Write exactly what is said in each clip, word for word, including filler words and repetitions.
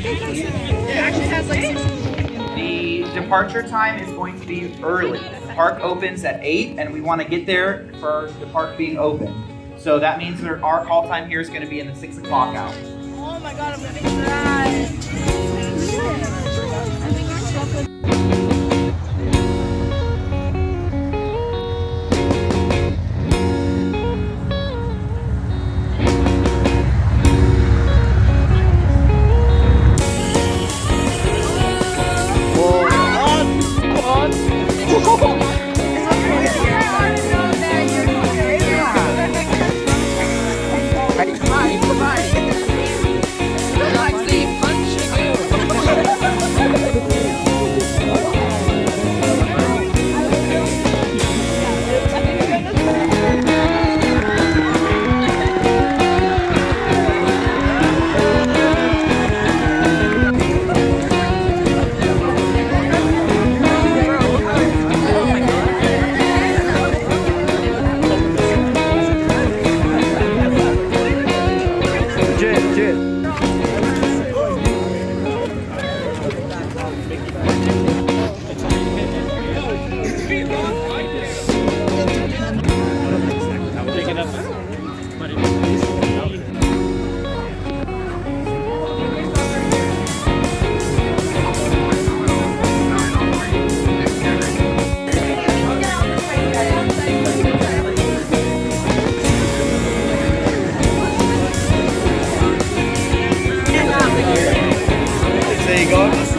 It actually has like some... The departure time is going to be early. The park opens at eight and we want to get there for the park being open. So that means that our call time here is going to be in the six o'clock hour. Oh my god, I'm gonna cry.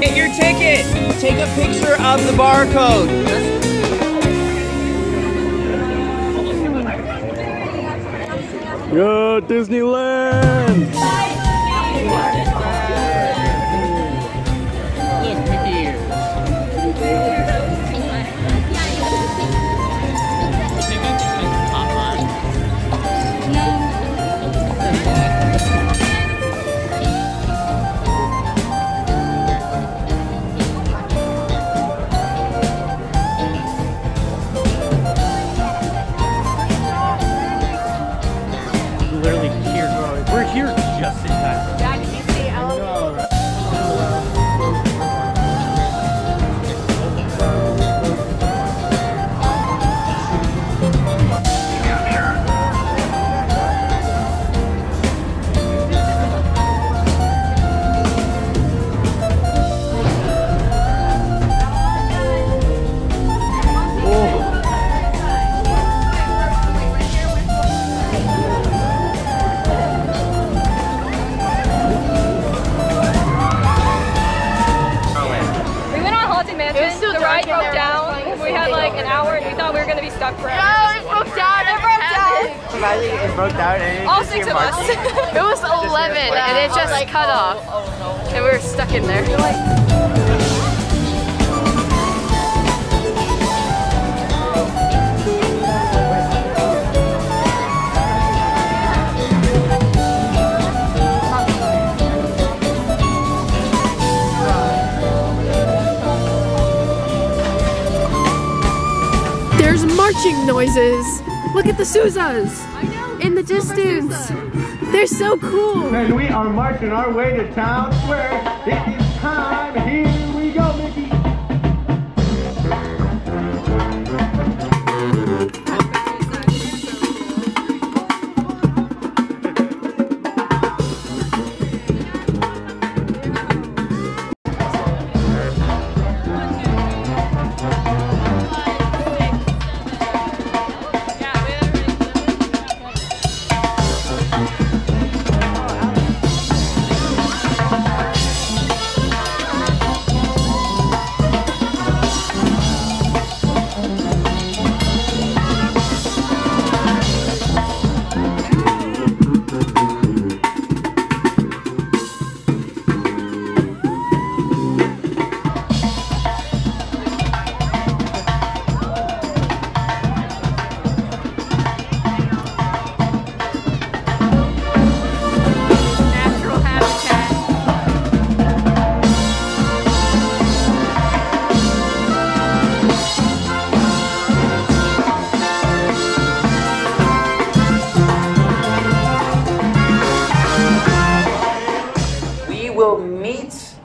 Get your ticket! Take a picture of the barcode! Yo, Disneyland! Look here! Noises. Look at the Souzas in the distance. They're so cool. And we are marching our way to town square. It is time. Here we go, Mickey.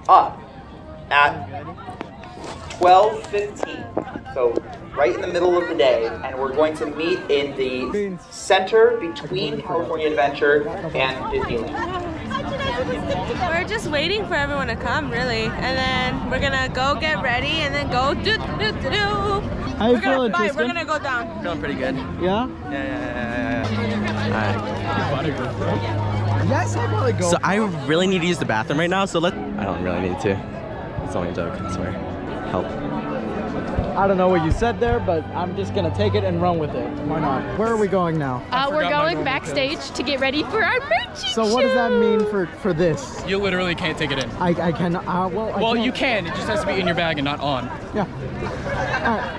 up at twelve fifteen, so right in the middle of the day, and we're going to meet in the center between California Adventure and Disneyland. We're just waiting for everyone to come, really, and then we're gonna go get ready and then go do do do do. How you feeling, Tristan? We're gonna go down. Feeling pretty good. Yeah? Yeah, yeah, yeah, yeah. Alright. Yes, I probably go. So I really need to use the bathroom right now, so let's... I don't really need to. It's only a joke, I swear. Help. I don't know what you said there, but I'm just gonna take it and run with it. Why not? Where are we going now? Uh, we're going backstage to get ready for our merch. So what does that mean for for this? You literally can't take it in. I I can. Uh, well, I well, can't. You can. It just has to be in your bag and not on. Yeah. All right.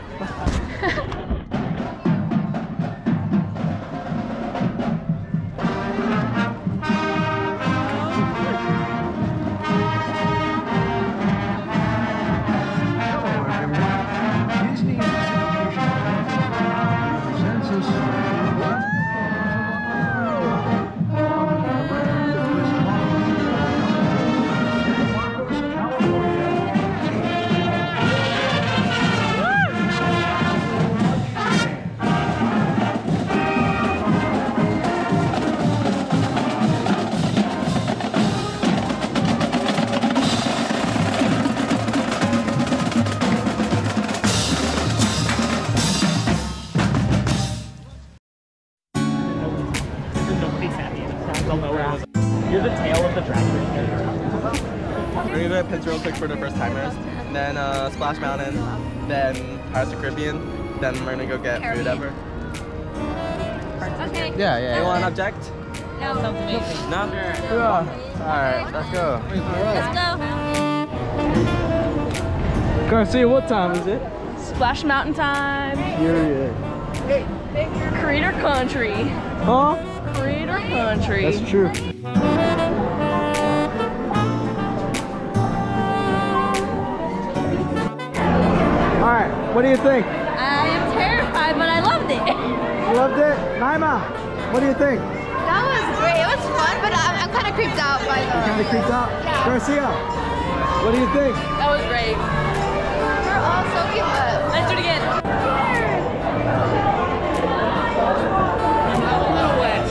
For the first timers, and then uh, Splash Mountain, then Pirates of the Caribbean, then we're gonna go get Caribbean. Food ever. Okay. Yeah, yeah. You want an object? No. No? Yeah. Alright, let's go. Let's go. Garcia, what time is it? Splash Mountain time. Period. Hey. Creator Country. Huh? Creator Country. That's true. What do you think? I am terrified, but I loved it. You loved it? Naima, what do you think? That was great. It was fun, but I'm, I'm kind of creeped out by the... You're kind of creeped out? Yeah. Garcia, what do you think? That was great. We're all so cute. Let's do it again. I'm a little wet.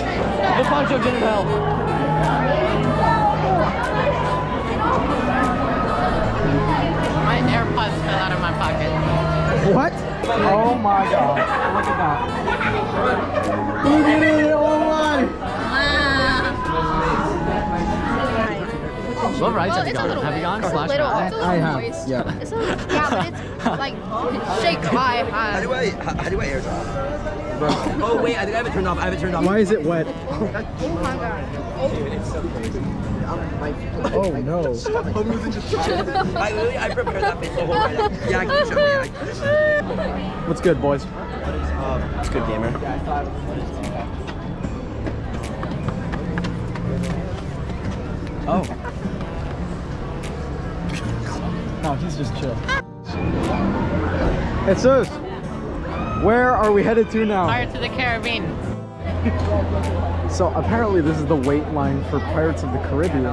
The poncho didn't help. My AirPods fell out of my pocket. What? Oh my god. Look at that. Who did it in the old one? Wow. What rides well, have you gone? Have you gone Splash Mountain? I have. Yeah. It's a, yeah, but it's like, it shakes my hand. How do I, how, how do I airdrop? Bro. Oh wait, I think I have it turned off. I have it turned off. Why is it wet? Oh my god. Dude, it's so crazy. Oh no. I literally, I prepared that bit the whole ride up. Yeah, I can show me. What's good, boys? What's good, gamer? Oh. No, he's just chill. It says, where are we headed to now? Pirates of the Caribbean. So apparently this is the wait line for Pirates of the Caribbean.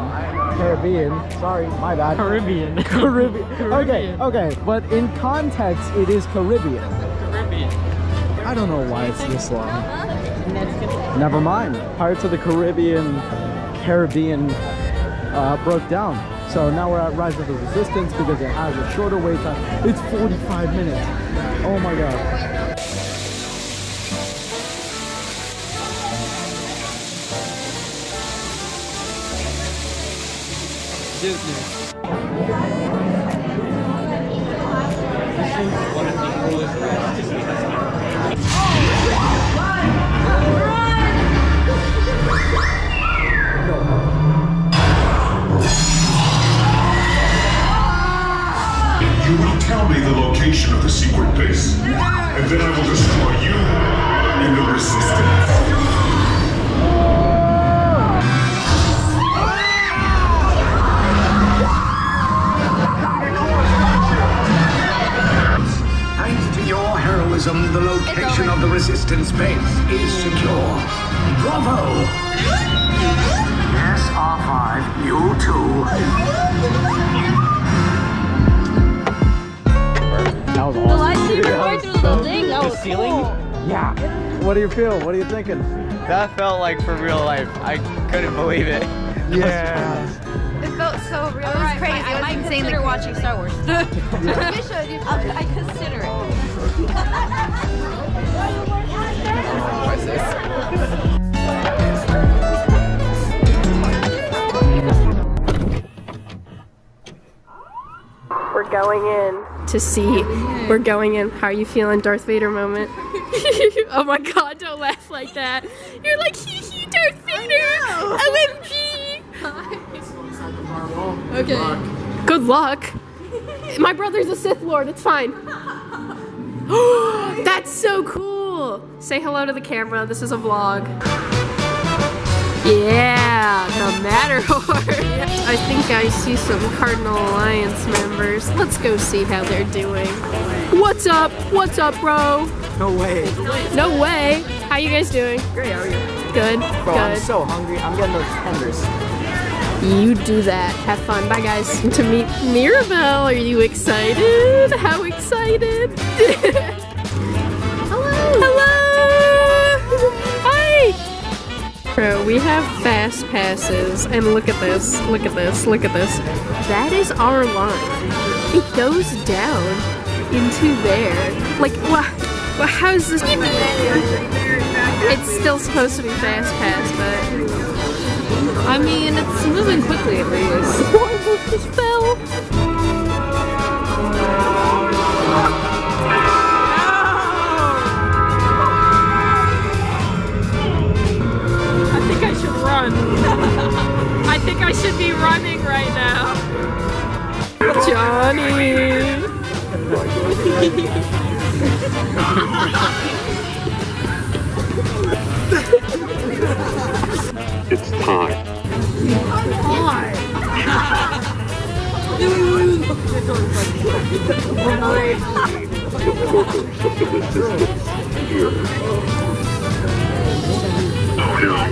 Caribbean. Sorry, my bad. Caribbean. Caribbean. Caribbean. Okay, okay. But in context, it is Caribbean. Caribbean. I don't know why it's this long. Never mind. Pirates of the Caribbean, Caribbean uh, broke down. So now we're at Rise of the Resistance because it has a shorter wait time. It's forty-five minutes. Oh my god. Disney. This is one of the coolest rides Disney has ever made. You will tell me the location of the secret base, and then I will destroy you and the Resistance. The location of the Resistance base is secure. Bravo! Yes, R five, you too. ceiling? Yeah. What do you feel? What are you thinking? That felt like for real life. I couldn't believe it. Yeah. It felt so real. It was crazy. I, I might consider watching Star Wars. I wish I did. I consider it. We're going in to see. We're going in. How are you feeling? Darth Vader moment. Oh my God, don't laugh like that. You're like, hee hee, Darth Vader! O M G! Okay. Good luck. My brother's a Sith Lord, it's fine. That's so cool! Say hello to the camera, this is a vlog. Yeah, the Matterhorn. I think I see some Cardinal Alliance members. Let's go see how they're doing. What's up? What's up, bro? No way. No way. How you guys doing? Great, how are you? Good, bro, good. I'm so hungry. I'm getting those tenders. You do that. Have fun. Bye, guys. To meet Mirabelle. Are you excited? How excited? Hello. Hello. Hi. Bro, we have fast passes. And look at this. Look at this. Look at this. That is our line. It goes down into there. Like, what? Well, how's this? It's still supposed to be fast pass, but I mean, it's moving quickly at least. Oh, I almost just fell. I think I should run. I think I should be running right now. Johnny. It's time. Hi. The purpose of the resistance here. You know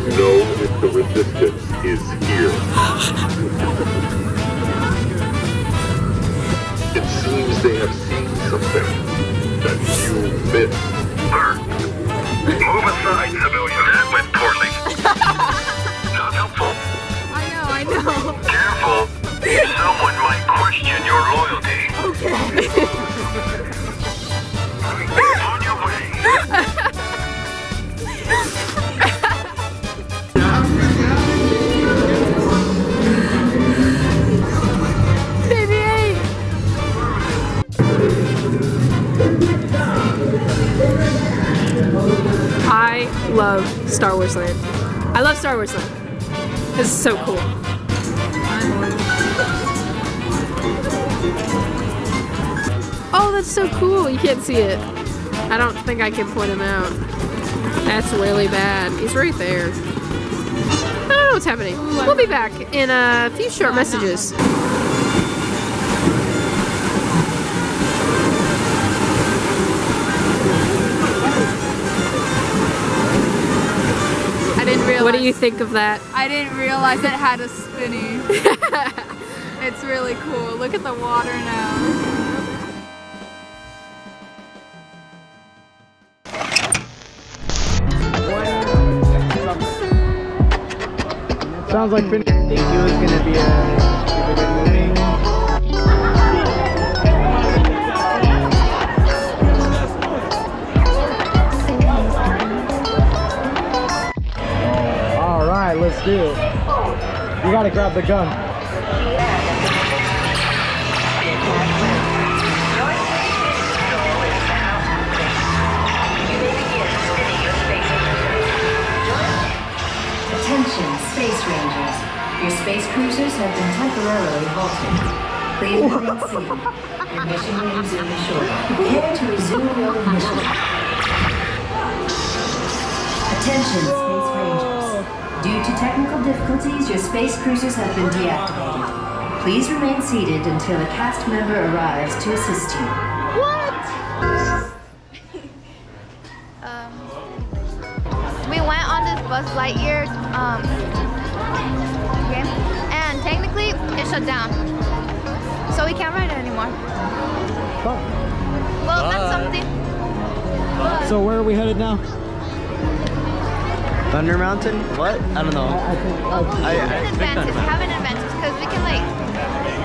that the resistance is here. It seems they have seen something that you missed. Sir, move aside, civilian. That went poorly. Not helpful. I know, I know. Careful. Someone might question your loyalty. Okay. On your way. I love Star Wars Land. I love Star Wars Land. This is so cool. Oh, that's so cool. You can't see it. I don't think I can point him out. That's really bad. He's right there. I don't know what's happening. We'll be back in a few short messages. What do you think of that? I didn't realize it had a spinny. It's really cool. Look at the water now. Sounds like Finn. I think it was gonna be a good movie. Let's do it. You gotta grab the gun. Attention, Space Rangers. Your space cruisers have been temporarily halted. Please remain seated. Your mission will resume shortly. Prepare to resume your mission. Attention, Space Rangers. Due to technical difficulties, your space cruisers have been deactivated. Please remain seated until a cast member arrives to assist you. What? um, we went on this Buzz Lightyear um, game, and technically it shut down. So we can't ride it anymore. Well, that's something. So where are we headed now? Thunder Mountain? What? I don't know. I, I think, I think I, I, an advantage. Have an advantage because we can like,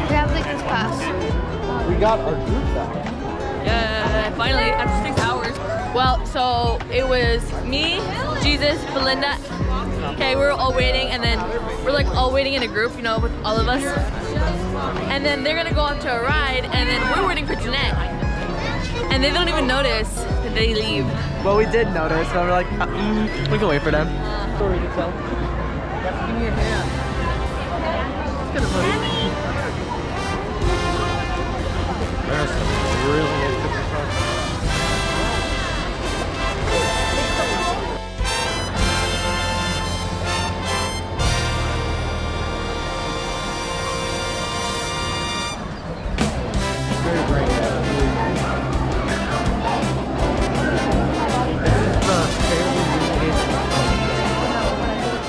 we have like this class. We got our group back. Yeah, finally, after six hours. Well, so it was me, Jesus, Belinda. Okay, we were all waiting, and then we're like all waiting in a group, you know, with all of us. And then they're gonna go up to a ride, and then we're waiting for Jeanette. And they don't even notice that they leave. Well, we did notice, but we're like, uh, mm, we can wait for them. Story to tell. Give me your hand. It's gonna look really.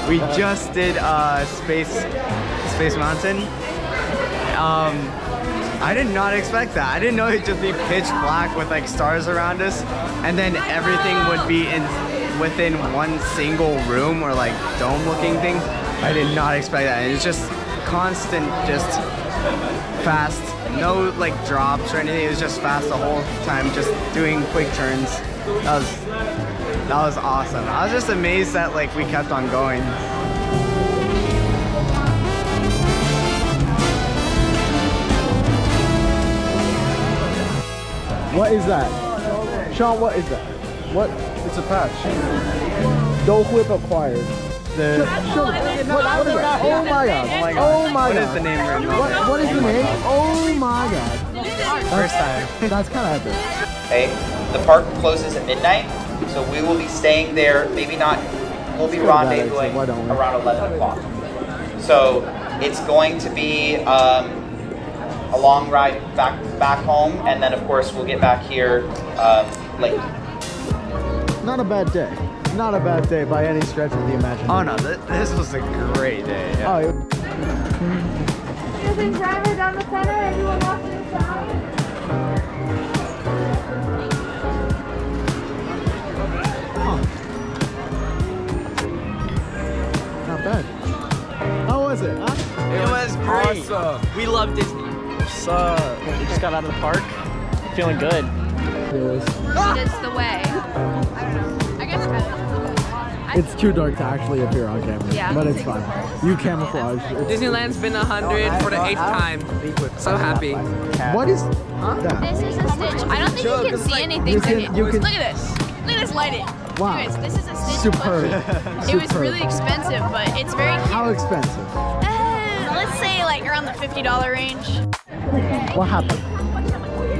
We just did uh, Space Space Mountain. Um, I did not expect that. I didn't know it'd just be pitch black with like stars around us, and then everything would be in within one single room or like dome-looking thing. I did not expect that. It's just constant, just fast. No like drops or anything. It was just fast the whole time, just doing quick turns. That was. That was awesome. I was just amazed that like we kept on going. What is that? Sean, what is that? What? It's a patch. Dole Whip acquired. The Sean, what, what is that? Oh my god. Oh my god. What is the name right now? What, what is the name? Oh my god. First time. That's kind of epic. Hey, the park closes at midnight. So we will be staying there, maybe not, we'll be rendezvousing around eleven o'clock. So it's going to be um, a long ride back back home, and then of course we'll get back here um, late. Not a bad day. Not a bad day by any stretch of the imagination. Oh no, th this was a great day. Yeah. Oh, using driver down the center, everyone walks inside. Bad. How was it? Huh? It was great. Awesome. We love Disney. So we just got out of the park. Feeling good. It's ah! the way. I don't know. I guess it's too dark to actually appear on camera. Yeah. But it's fun. You camouflage. Disneyland's been a hundred for the eighth time. So happy. What is huh? that? This is a Stitch. I don't think you can see anything. Can, you can, look at this. Look at this lighting. Wow. Anyways, this is a Stitch plushie. It was really expensive, but it's very cute. How expensive? Uh, let's say like around the fifty dollar range. What happened?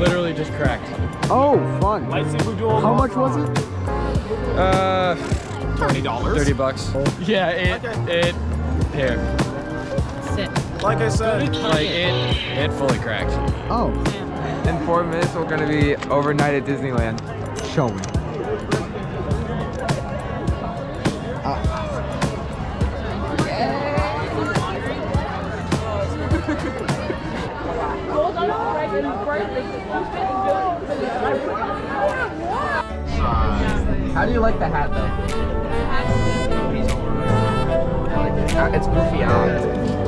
Literally just cracked. Oh, fun. How much was it? Uh, twenty dollars. thirty bucks. Yeah, it, it, here. Sit. Like I said, like it, it fully cracked. Oh. In four minutes, we're gonna be overnight at Disneyland. Show me. How do you like the hat though? Uh, it's goofy out.